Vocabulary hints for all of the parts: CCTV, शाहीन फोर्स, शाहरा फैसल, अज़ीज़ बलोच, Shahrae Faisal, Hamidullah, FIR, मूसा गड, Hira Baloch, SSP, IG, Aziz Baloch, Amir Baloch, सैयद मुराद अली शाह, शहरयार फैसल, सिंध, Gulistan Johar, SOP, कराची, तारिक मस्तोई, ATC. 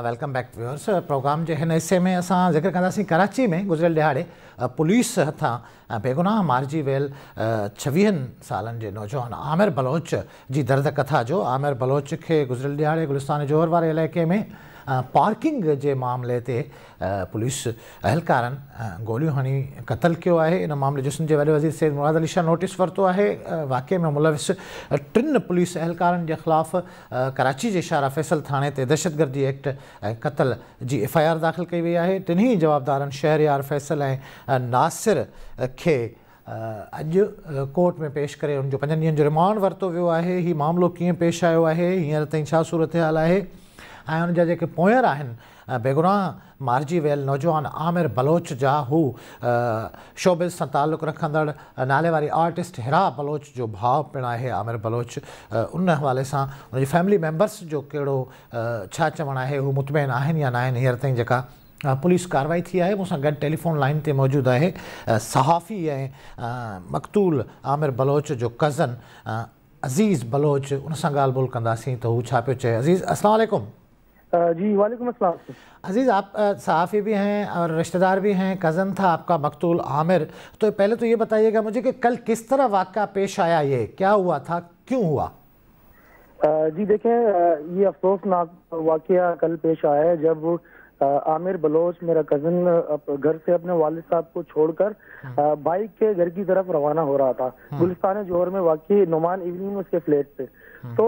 Welcome back viewers. Programme जो है न हिस्से में असां ज़िक्र कंदासीं कराची में गुज़िरियल दिहाड़े पुलिस हथां बेगुनाह मारिजी वियल 26 सालनि जे नौजवान आमिर बलोच जी दर्द कथा जो। आमिर बलोच खे गुज़िरियल दिहाड़े गुलिस्तान जोहर वारे इलाइक़े में पार्किंग जे मामले ते पुलिस अहलकारनि गोलियूं हणी क़तल कयो आहे। इन मामले जिस्म जे वाले वज़ीर सैयद मुराद अली शाह नोटिस वरितो आहे। वाक़े में मुलविस 3 पुलिस अहलकारनि जे ख़िलाफ़ कराची जे शाहरा फैसल थाणे ते दहशतगर्दी एक्ट ऐं क़तल जी FIR दाख़िल कई वई आहे। 3 जवाबदारनि शहरयार फैसल ऐं नासिर खे अॼु कोर्ट में पेश करे उन जो 5 ॾींहनि जो रिमांड वरितो वियो आहे। हीउ मामिलो कीअं पेश आयो आहे, हींअर ताईं छा सूरत हाल आहे ऐं उन जा जेके पोयर आहिनि बेगुनाह मारिजी वियल नौजवान आमिर बलोच जा, हू शोबिज़ सां ताल्लुक़ रखंदड़ नाले वारी आर्टिस्ट हिरा बलोच जो भाउ पिणु आहे आमिर बलोच। उन हवाले सां हुनजी फैमिली मेंबर्स जो कहिड़ो छा चवणु आहे, हू मुतमैन आहिनि या न आहिनि, हींअर ताईं जेका पुलिस कार्रवाई थी है। मूसा गड टेलीफोन लाइन ते मौजूद है सहाफ़ी ऐं मक़तूल आमिर बलोच जो कज़न अज़ीज़ बलोच। उन सां ॻाल्हि ॿोल कंदासीं तो हू छा पियो चए। अज़ीज़ अस्सलाम वालेकुम। जी वालेकुम अस्सलाम। अज़ीज़ आप सहाफ़ी भी हैं और रिश्तेदार भी हैं, कज़न था आपका मकतूल आमिर, तो पहले तो ये बताइएगा मुझे कि कल किस तरह वाक़ा पेश आया, ये क्या हुआ था, क्यों हुआ। जी देखें, ये अफसोसनाक वाक़ा कल पेश आया है जब आमिर बलोच मेरा कज़न घर से अपने वालिद साहब को छोड़कर बाइक के घर की तरफ रवाना हो रहा था। गुलिस्तान जोहर में वाकई नुमान इवनिंग में उसके फ्लैट पे, तो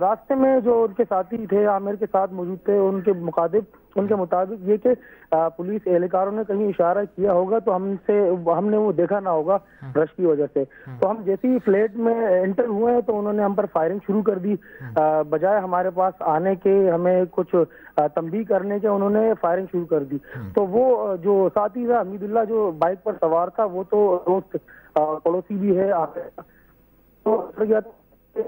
रास्ते में जो उनके साथी थे आमिर के साथ मौजूद थे, उनके मुताबिक ये कि पुलिस एहलकारों ने कहीं इशारा किया होगा तो हमने वो देखा ना होगा रश की वजह से। तो हम जैसे ही फ्लैट में एंटर हुए तो उन्होंने हम पर फायरिंग शुरू कर दी। बजाय हमारे पास आने के, हमें कुछ तंबीह करने के, उन्होंने फायरिंग शुरू कर दी। तो वो जो साथी था हमीदुल्ला जो बाइक पर सवार था, वो तो दोस्त पड़ोसी भी है, तो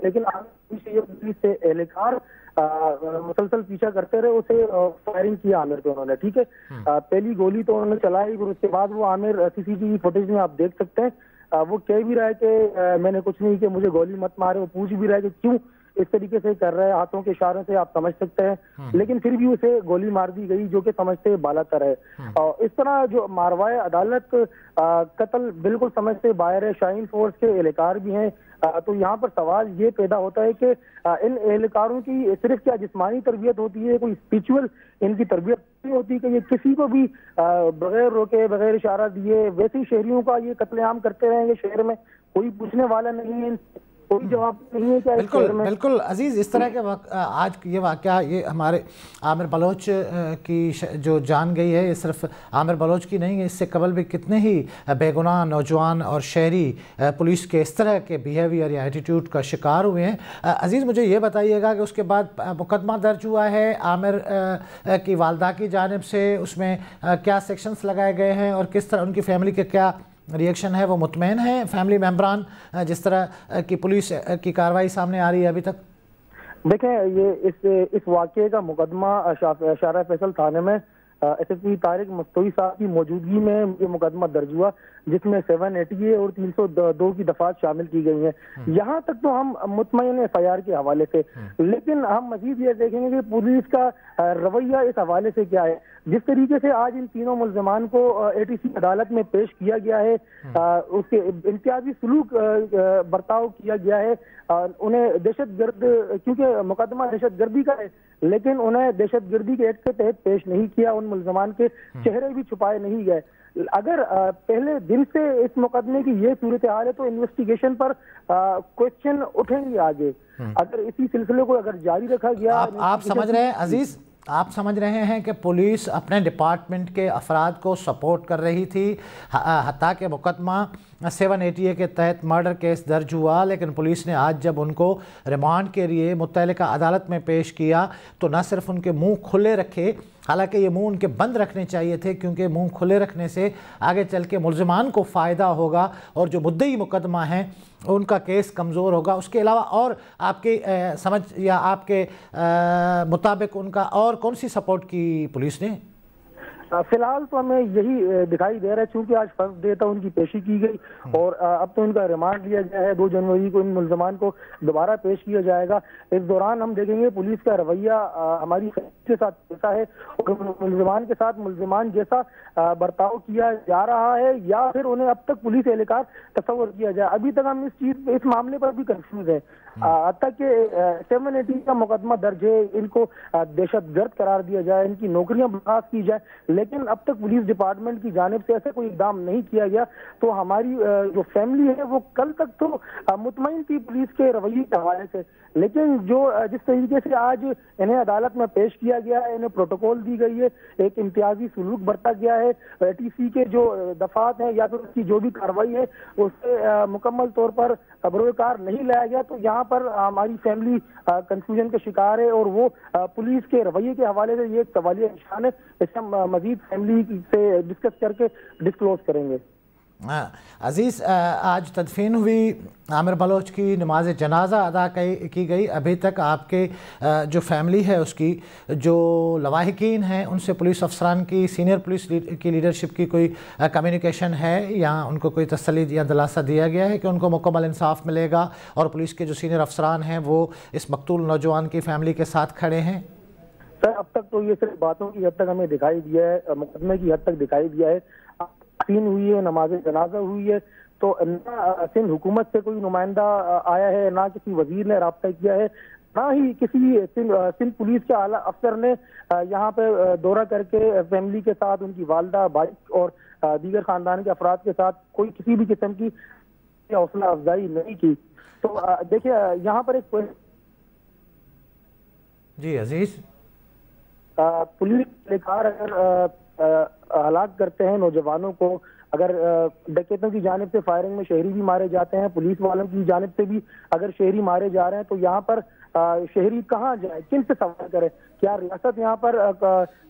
लेकिन पुलिस से एहलकार मुसलसल पीछा करते रहे, उसे फायरिंग किया आमिर पे उन्होंने। ठीक है, पहली गोली तो उन्होंने चलाई, फिर उसके बाद वो आमिर CCTV फुटेज में आप देख सकते हैं वो कह भी रहा है कि मैंने कुछ नहीं किया, मुझे गोली मत मारे। वो पूछ भी रहा है कि क्यों इस तरीके से कर रहा है, हाथों के इशारों से आप समझ सकते हैं, लेकिन फिर भी उसे गोली मार दी गई जो कि समझते बालातर है। और इस तरह जो मारवाए अदालत कत्ल बिल्कुल समझ से बाहर है। शाहीन फोर्स के एहलकार भी हैं, तो यहाँ पर सवाल ये पैदा होता है कि इन एहलकारों की सिर्फ क्या जिस्मानी तरबियत होती है, कोई स्पिरिचुअल इनकी तरबियत नहीं होती कि ये किसी को भी बगैर रोके बगैर इशारा दिए वैसे ही शहरियों का ये कत्लेआम करते रहेंगे। शहर में कोई पूछने वाला नहीं है, कोई जवाब नहीं है। बिल्कुल बिल्कुल अज़ीज़, इस तरह के आज ये वाक़ा, ये हमारे आमिर बलोच की जो जान गई है, ये सिर्फ आमिर बलोच की नहीं है, इससे कबल भी कितने ही बेगुनाह नौजवान और शहरी पुलिस के इस तरह के बिहेवियर या एटीट्यूड का शिकार हुए हैं। अज़ीज़ मुझे ये बताइएगा कि उसके बाद मुकदमा दर्ज हुआ है आमिर की वालदा की जानिब से, उसमें क्या सेक्शंस लगाए गए हैं और किस तरह उनकी फैमिली के क्या रिएक्शन है, वो मुतमैन है फैमिली मेम्बरान जिस तरह की पुलिस की कार्रवाई सामने आ रही है अभी तक। देखें, ये इस वाक़े का मुकदमा शाहराह फैसल थाने में SSP तारिक मस्तोई साहब की मौजूदगी में ये मुकदमा दर्ज हुआ, जिसमें 780A और 302 की दफात शामिल की गई हैं। यहाँ तक तो हम मुतमईन FIR के हवाले से, लेकिन हम मजीद ये देखेंगे कि पुलिस का रवैया इस हवाले से क्या है। जिस तरीके से आज इन तीनों मुलजमान को ATC अदालत में पेश किया गया है, उसके इम्तियाजी सलूक बर्ताव किया गया है, उन्हें दहशतगर्द, क्योंकि मुकदमा दहशतगर्दी का है, लेकिन उन्हें दहशतगर्दी के एक्ट के तहत पेश नहीं किया, उन मुलजमान के चेहरे भी छुपाए नहीं गए। अगर पहले दिन से इस मुकदमे की ये सूरत हाल है तो इन्वेस्टिगेशन पर क्वेश्चन उठेंगे आगे, अगर इसी सिलसिले को अगर जारी रखा गया। आप समझ रहे हैं अज़ीज़, आप समझ रहे हैं कि पुलिस अपने डिपार्टमेंट के अफराद को सपोर्ट कर रही थी। हत्या के मुकदमा 780A के तहत मर्डर केस दर्ज हुआ, लेकिन पुलिस ने आज जब उनको रिमांड के लिए मुतल्लिका अदालत में पेश किया तो न सिर्फ उनके मुंह खुले रखे, हालांकि ये मुंह उनके बंद रखने चाहिए थे, क्योंकि मुंह खुले रखने से आगे चल के मुलजमान को फ़ायदा होगा और जो मुद्दई मुकदमा है उनका केस कमज़ोर होगा। उसके अलावा और आपके समझ या आपके मुताबिक उनका और कौन सी सपोर्ट की पुलिस ने? फिलहाल तो हमें यही दिखाई दे रहा है, चूंकि आज फर्स्ट डे था, उनकी पेशी की गई और अब तो इनका रिमांड लिया गया है। 2 जनवरी को इन मुलजमान को दोबारा पेश किया जाएगा। इस दौरान हम देखेंगे पुलिस का रवैया हमारी के साथ कैसा है और मुलजमान के साथ मुलजमान जैसा बर्ताव किया जा रहा है या फिर उन्हें अब तक पुलिस एहलकार तस्वर किया जाए। अभी तक हम इस चीज इस मामले पर भी कंफ्यूज है। अब तक के 780 का मुकदमा दर्ज है, इनको दहशतगर्द करार दिया जाए, इनकी नौकरियां बर्खास्त की जाए, लेकिन अब तक पुलिस डिपार्टमेंट की जानिब से ऐसा कोई इकदाम नहीं किया गया। तो हमारी जो फैमिली है वो कल तक तो मुतमईन थी पुलिस के रवैये के हवाले से, लेकिन जो जिस तरीके से आज इन्हें अदालत में पेश किया गया है, इन्हें प्रोटोकॉल दी गई है, एक इम्तियाजी सलूक बरता गया है, ATC के जो दफात हैं या फिर उसकी जो भी कार्रवाई है उससे मुकम्मल तौर पर बरोकार नहीं लाया गया। तो यहाँ पर हमारी फैमिली कंफ्यूजन का शिकार है और वो पुलिस के रवैये के हवाले से ये एक सवालिया निशान है। इसे हम मजीद फैमिली से डिस्कस करके डिस्क्लोज करेंगे। अजीज, आज तदफीन हुई आमिर बलोच की, नमाज जनाजा अदा की गई। अभी तक आपके जो फैमिली है उसकी जो लवाहिकीन हैं उनसे पुलिस अफसरान की, सीनियर पुलिस की लीडरशिप की कोई कम्युनिकेशन है या उनको कोई तसल्ली या दिलासा दिया गया है कि उनको मुकम्मल इंसाफ मिलेगा और पुलिस के जो सीनियर अफसरान हैं वो इस मकतूल नौजवान की फैमिली के साथ खड़े हैं? सर, अब तक तो ये सिर्फ बातों की हद तक हमें दिखाई दिया है, मुकदमे की हद तक दिखाई दिया है। हुई है नमाज जनाजा हुई है, तो ना सिंध हुकूमत से कोई नुमाइंदा आया है, ना किसी वजीर ने राब्ता किया है, ना ही किसी सिंध पुलिस के आला अफसर ने यहाँ पे दौरा करके फैमिली के साथ उनकी वालदा भाई और दीगर खानदान के अफराद के साथ कोई किसी भी किस्म की हौसला अफजाई नहीं की। तो देखिए यहाँ पर एक जी अजीज पुलिस लेकर अगर हलाक करते हैं नौजवानों को, अगर डकैतों की जानिब से फायरिंग में शहरी भी मारे जाते हैं, पुलिस वालों की जानिब से भी अगर शहरी मारे जा रहे हैं, तो यहाँ पर शहरी कहाँ जाए, किन से सवाल करें? क्या रियासत यहाँ पर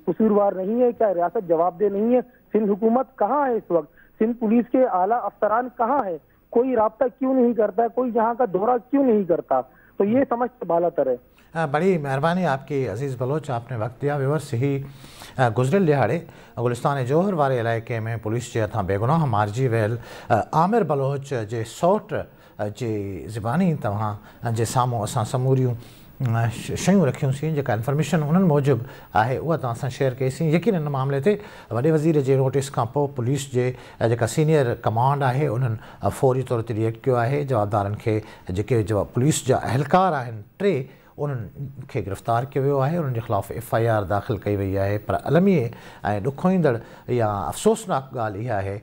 कसूरवार नहीं है? क्या रियासत जवाबदेह नहीं है? सिंध हुकूमत कहाँ है इस वक्त? सिंध पुलिस के आला अफसरान कहाँ है? कोई राब्ता क्यों नहीं करता है? कोई यहाँ का दौरा क्यों नहीं करता? तो ये समझ से बाला तर है। बड़ी मेहरबानी आपकी अजीज़ बलोच, आपने वक्त दिया। व्यूअर्स, ही गुजरिल दिहाड़े गुलिस्तान जोहर वारे इलाके में पुलिस जे हथां बेगुनाह मारिजी वियल आमिर बलोच जे सौट जे ज़बानी तव्हां जे साम्हूं असां समूरियूं शयूं रखियूंसीं, जेका इंफॉर्मेशन उन्हनि मूजिबि आहे उहा तव्हां सां शेयर कईसीं। यकीन हिन मामले ते वॾे वज़ीर जे नोटिस खां पोइ पुलिस जे जेका सीनियर कमांड आहे उन्हनि फौरी तौर ते रिएक्ट कयो आहे। जवाबदारनि खे जेके पुलिस जा अहलकार आहिनि 3 उन्हनि खे गिरफ़्तार कयो वियो आहे। उन्हनि जे ख़िलाफ़ु FIR दाख़िल कई वई आहे। पर अलमी ऐं ॾुखोईंदड़ या अफ़सोसनाक ॻाल्हि इहा आहे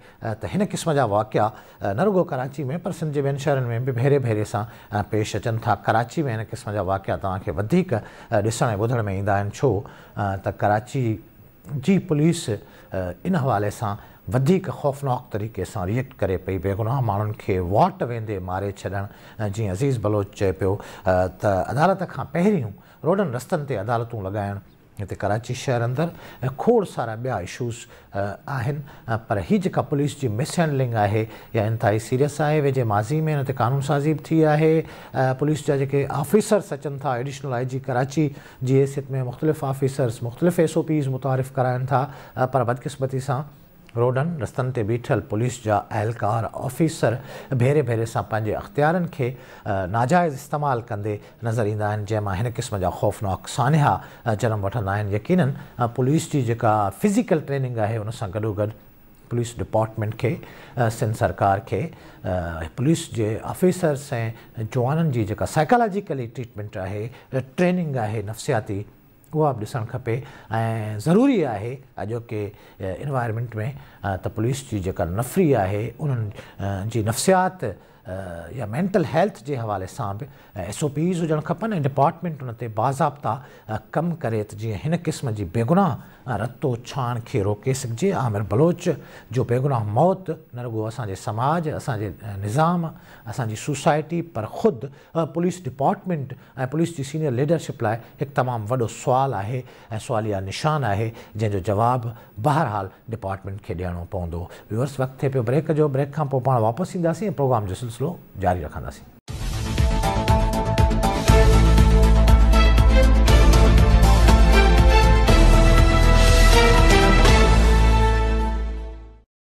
त हिन क़िस्म जा वाक़िआ न रुगो कराची में पर सिंध जे ॿियनि शहरनि में बि भेरे भेरे सां पेश अचनि था। कराची में हिन क़िस्म जा वाक़िआ तव्हांखे वधीक ॾिसण ऐं ॿुधण में ईंदा आहिनि, छो त कराची जी पुलिस इन हवाले सां वधीक खौफ़नाक तरीक़े सां रिएक्ट करे पई। बेगुनाह माण्हुनि खे वाट वेंदे मारे छॾणु, जीअं अज़ीज़ बलोच चए पियो त अदालत खां पहिरियों रोडनि रस्तनि ते अदालतूं लॻाइणु, हिते कराची शहर अंदरि खोड़ सारा ॿिया इशूज़ आहिनि। पर ही जेका पुलिस जी मिसहैंडलिंग आहे या इंतिहाई सीरियस आहे। वेझे माज़ी में हिन ते कानून साज़ी बि थी आहे। पुलिस जा जेके ऑफ़िसर्स अचनि था एडिशनल IG कराची जी हैसियत में मुख़्तलिफ़ ऑफ़िसर्स मुख़्तलिफ़ SOPs मुतारिफ़ कराइनि था, पर बदकिस्मती सां रोडन रस्तन ते बीठल पुलिस जा अहलकार ऑफ़िसर भेरे भेरे सां पंहिंजे अख़्तियारनि खे नाजायज़ इस्तेमालु कंदे नज़र ईंदा आहिनि, जंहिंमां हिन क़िस्म जा खौफ़नाक सानिहा जनम वठंदा आहिनि। यकीनन पुलिस जी जेका फ़िज़िकल ट्रेनिंग आहे उन सां गॾोगॾु पुलिस डिपार्टमेंट खे सिंध सरकार खे पुलिस जे ऑफ़िसर्स ऐं जवाननि जी जेका साइकोलॉजिकली ट्रीटमेंट आहे, ट्रेनिंग आहे नफ़्सियाती, उहा बि ॾिसणु खपे। ऐं ज़रूरी आहे अॼोके इन्वायरमेंट में त पुलिस जी जेका नफ़री आहे उन्हनि जी नफ़्सियात या मेंटल हेल्थ जे हवाले सां बि SOPs हुजणु खपनि ऐं डिपार्टमेंट उन ते बाज़ाब्ता कमु करे त जीअं हिन क़िस्म जी बेगुनाह रतो छाण खे रोके सघिजे। आमिर बलोच जो बेगुनाह मौत न रुगो असांजे समाज, असांजे निज़ाम, असांजी सोसाइटी, पर ख़ुदि पुलिस डिपार्टमेंट ऐं पुलिस जी सीनियर लीडरशिप लाइ हिकु तमामु वॾो सुवाल आहे ऐं सवालिया निशान आहे, जंहिंजो जवाबु बहरहाल डिपार्टमेंट खे ॾियणो पवंदो। व्यूअर्स, वक़्तु थिए पियो ब्रेक जो। ब्रेक खां पोइ पाण वापसि ईंदासीं ऐं प्रोग्राम जो सिलसिलो जारी रखंदासीं।